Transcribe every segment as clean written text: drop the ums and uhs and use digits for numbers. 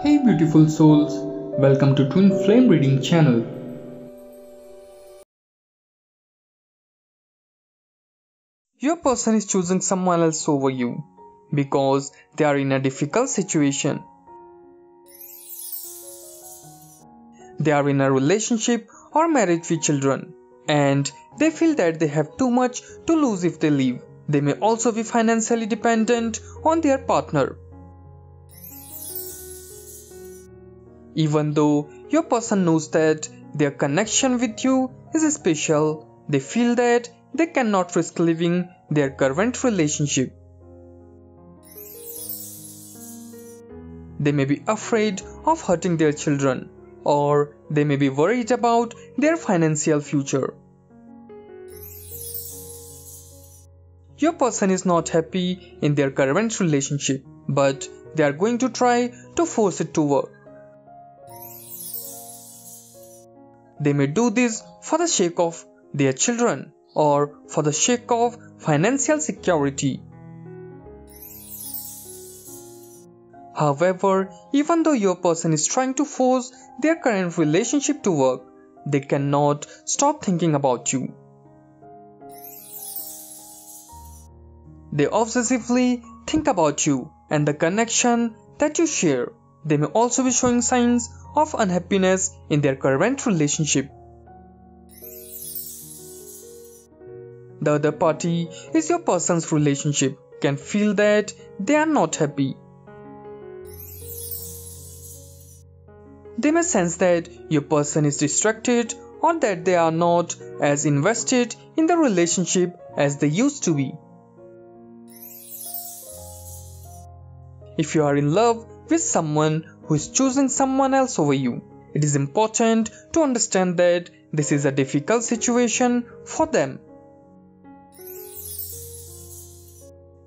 Hey beautiful souls, welcome to Twin Flame Reading channel. Your person is choosing someone else over you because they are in a difficult situation. They are in a relationship or marriage with children and they feel that they have too much to lose if they leave. They may also be financially dependent on their partner. Even though your person knows that their connection with you is special, they feel that they cannot risk leaving their current relationship. They may be afraid of hurting their children, or they may be worried about their financial future. Your person is not happy in their current relationship, but they are going to try to force it to work. They may do this for the sake of their children or for the sake of financial security. However, even though your person is trying to force their current relationship to work, they cannot stop thinking about you. They obsessively think about you and the connection that you share. They may also be showing signs of unhappiness in their current relationship. The other party is your person's relationship, can feel that they are not happy. They may sense that your person is distracted or that they are not as invested in the relationship as they used to be. If you are in love with someone who is choosing someone else over you, it is important to understand that this is a difficult situation for them.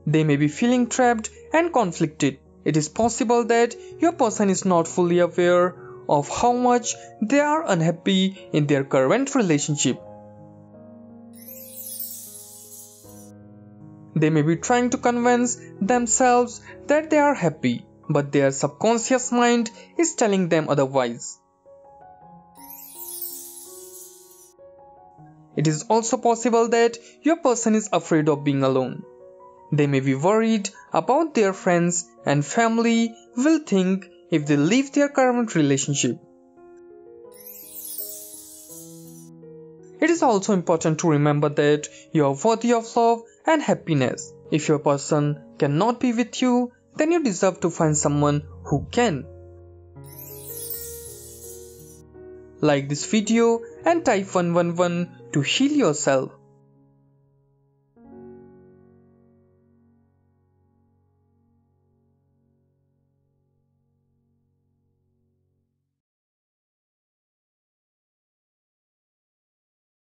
They may be feeling trapped and conflicted. It is possible that your person is not fully aware of how much they are unhappy in their current relationship. They may be trying to convince themselves that they are happy, but their subconscious mind is telling them otherwise. It is also possible that your person is afraid of being alone. They may be worried about their friends and family will think if they leave their current relationship. It is also important to remember that you are worthy of love and happiness. If your person cannot be with you, then you deserve to find someone who can. Like this video and type 111 to heal yourself.